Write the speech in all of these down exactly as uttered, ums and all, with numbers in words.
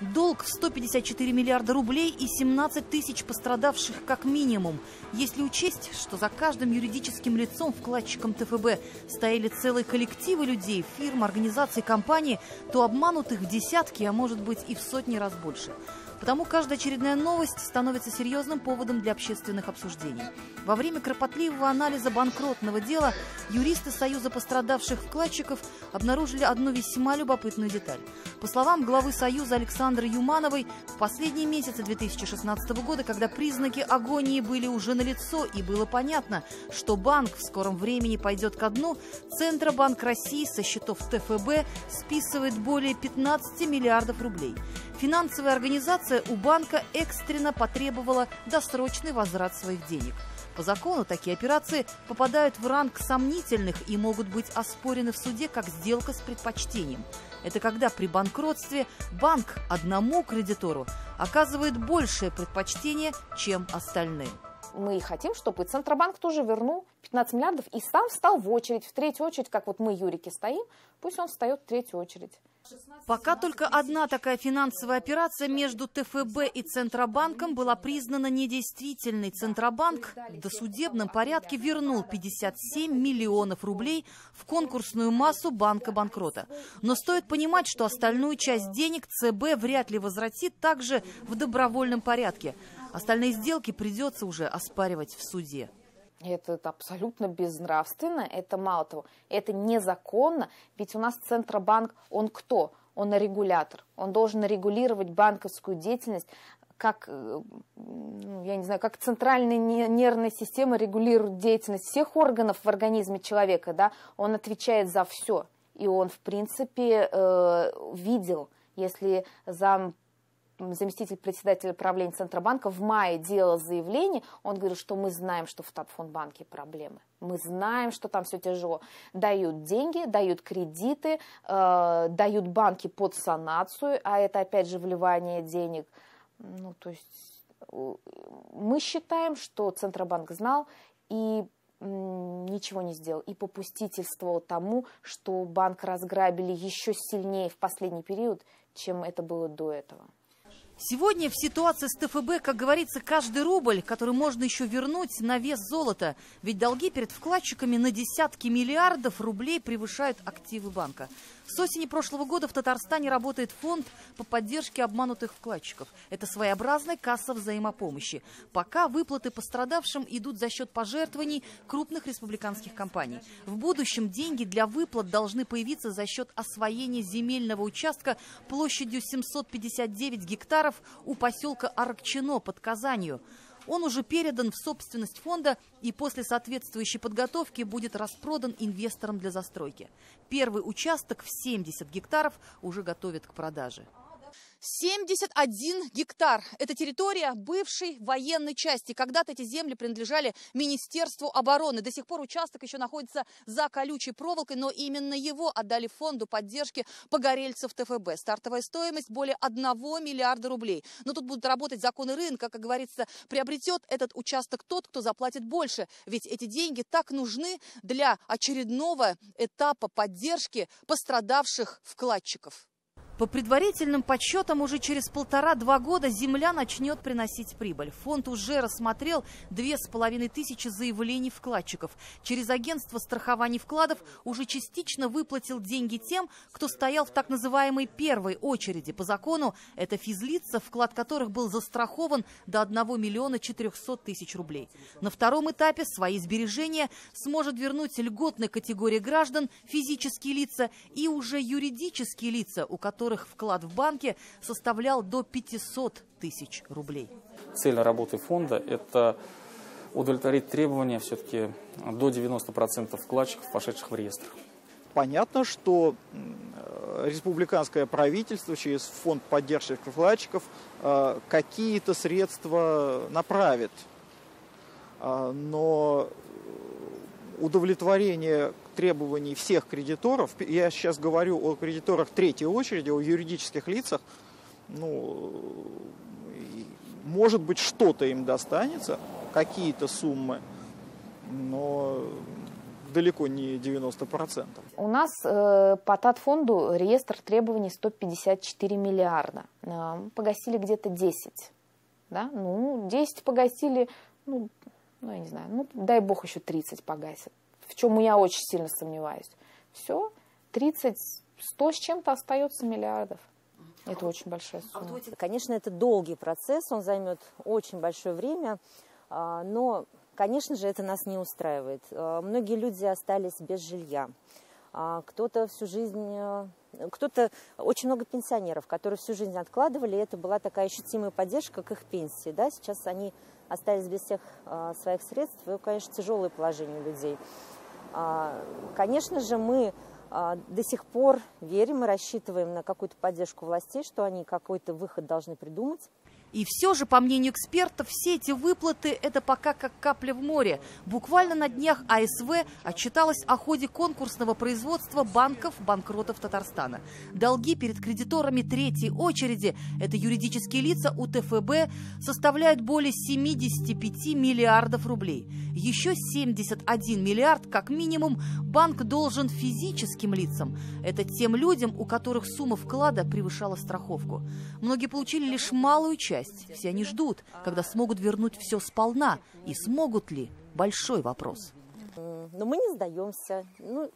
Долг в сто пятьдесят четыре миллиарда рублей и семнадцать тысяч пострадавших как минимум. Если учесть, что за каждым юридическим лицом, вкладчиком тэ эф бэ, стояли целые коллективы людей, фирм, организаций, компаний, то обманутых в десятки, а может быть и в сотни раз больше. Потому каждая очередная новость становится серьезным поводом для общественных обсуждений. Во время кропотливого анализа банкротного дела юристы Союза пострадавших вкладчиков обнаружили одну весьма любопытную деталь. По словам главы Союза Александра Юмановой, в последние месяцы две тысячи шестнадцатого года, когда признаки агонии были уже налицо и было понятно, что банк в скором времени пойдет ко дну, Центробанк России со счетов тэ эф бэ списывает более пятнадцати миллиардов рублей. Финансовая организация у банка экстренно потребовала досрочный возврат своих денег. По закону такие операции попадают в ранг сомнительных и могут быть оспорены в суде как сделка с предпочтением. Это когда при банкротстве банк одному кредитору оказывает большее предпочтение, чем остальным. Мы хотим, чтобы Центробанк тоже вернул пятнадцать миллиардов и сам встал в очередь, в третью очередь, как вот мы, Юрики, стоим, пусть он встает в третью очередь. Пока только одна такая финансовая операция между тэ эф бэ и Центробанком была признана недействительной. Центробанк в досудебном порядке вернул пятьдесят семь миллионов рублей в конкурсную массу банка-банкрота. Но стоит понимать, что остальную часть денег цэ бэ вряд ли возвратит также в добровольном порядке. Остальные сделки придется уже оспаривать в суде. Это, это абсолютно безнравственно, это мало того, это незаконно, ведь у нас Центробанк, он кто? Он регулятор, он должен регулировать банковскую деятельность, как, я не знаю, как центральная нервная система регулирует деятельность всех органов в организме человека, да? Он отвечает за все, и он, в принципе, э, видел, если зам... заместитель председателя правления Центробанка в мае делал заявление, он говорил, что мы знаем, что в Татфондбанке проблемы, мы знаем, что там все тяжело. Дают деньги, дают кредиты, э, дают банки под санацию, а это опять же вливание денег. Ну, то есть мы считаем, что Центробанк знал и ничего не сделал, и попустительствовал тому, что банк разграбили еще сильнее в последний период, чем это было до этого. Сегодня в ситуации с тэ эф бэ, как говорится, каждый рубль, который можно еще вернуть, на вес золота. Ведь долги перед вкладчиками на десятки миллиардов рублей превышают активы банка. С осени прошлого года в Татарстане работает фонд по поддержке обманутых вкладчиков. Это своеобразная касса взаимопомощи. Пока выплаты пострадавшим идут за счет пожертвований крупных республиканских компаний. В будущем деньги для выплат должны появиться за счет освоения земельного участка площадью семьсот пятьдесят девять гектаров у поселка Аркчено под Казанью. Он уже передан в собственность фонда и после соответствующей подготовки будет распродан инвесторам для застройки. Первый участок в семьдесят гектаров уже готовят к продаже. семьдесят один гектар. Это территория бывшей военной части. Когда-то эти земли принадлежали Министерству обороны. До сих пор участок еще находится за колючей проволокой, но именно его отдали фонду поддержки погорельцев тэ эф бэ. Стартовая стоимость более одного миллиарда рублей. Но тут будут работать законы рынка. Как говорится, приобретет этот участок тот, кто заплатит больше. Ведь эти деньги так нужны для очередного этапа поддержки пострадавших вкладчиков. По предварительным подсчетам, уже через полтора-два года земля начнет приносить прибыль. Фонд уже рассмотрел две с половиной тысячи заявлений вкладчиков. Через Агентство страхования вкладов уже частично выплатил деньги тем, кто стоял в так называемой первой очереди. По закону это физлица, вклад которых был застрахован до одного миллиона четырехсот тысяч рублей. На втором этапе свои сбережения сможет вернуть льготной категории граждан, физические лица и уже юридические лица, у которых вклад в банке составлял до пятисот тысяч рублей. Цель работы фонда – это удовлетворить требования все-таки до девяноста процентов вкладчиков, пошедших в реестр. Понятно, что республиканское правительство через фонд поддержки вкладчиков какие-то средства направит, но удовлетворение требований всех кредиторов, я сейчас говорю о кредиторах третьей очереди, о юридических лицах, ну, может быть, что-то им достанется, какие-то суммы, но далеко не девяносто процентов. У нас э, по Татфонду реестр требований сто пятьдесят четыре миллиарда. Э, погасили где-то десять. Да? Ну, десять погасили, ну, ну, я не знаю, ну, дай бог еще тридцать погасят. В чем я очень сильно сомневаюсь. Все, тридцать, сто с чем-то остается миллиардов. Это очень большая сумма. Конечно, это долгий процесс, он займет очень большое время, но, конечно же, это нас не устраивает. Многие люди остались без жилья. Кто-то всю жизнь, кто-то, очень много пенсионеров, которые всю жизнь откладывали, и это была такая ощутимая поддержка к их пенсии. Да? Сейчас они остались без всех своих средств, и, конечно, тяжелое положение людей. Конечно же, мы до сих пор верим и рассчитываем на какую-то поддержку властей, что они какой-то выход должны придумать. И все же, по мнению экспертов, все эти выплаты – это пока как капля в море. Буквально на днях АСВ отчиталась о ходе конкурсного производства банков-банкротов Татарстана. Долги перед кредиторами третьей очереди – это юридические лица УТФБ – составляют более семидесяти пяти миллиардов рублей. Еще семьдесят один миллиард, как минимум, банк должен физическим лицам. Это тем людям, у которых сумма вклада превышала страховку. Многие получили лишь малую часть. Все они ждут, когда смогут вернуть все сполна. И смогут ли? Большой вопрос. Но мы не сдаемся. Ну,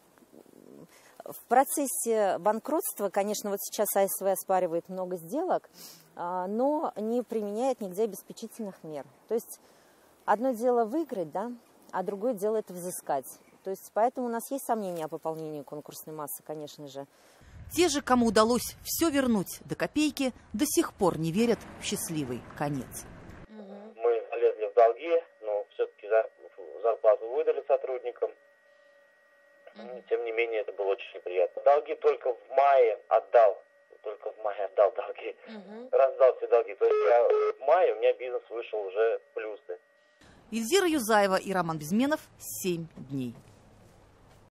в процессе банкротства, конечно, вот сейчас АСВ оспаривает много сделок, но не применяет нигде обеспечительных мер. То есть одно дело выиграть, да, а другое дело это взыскать. То есть поэтому у нас есть сомнения о пополнении конкурсной массы, конечно же. Те же, кому удалось все вернуть до копейки, до сих пор не верят в счастливый конец. Мы лезли в долги, но все-таки зарплату выдали сотрудникам. Тем не менее, это было очень неприятно. Долги только в мае отдал. Только в мае отдал долги. Раздал все долги. То есть я, в мае у меня бизнес вышел уже в плюсы. Ильзира Юзаева и Роман Безменов. семь дней.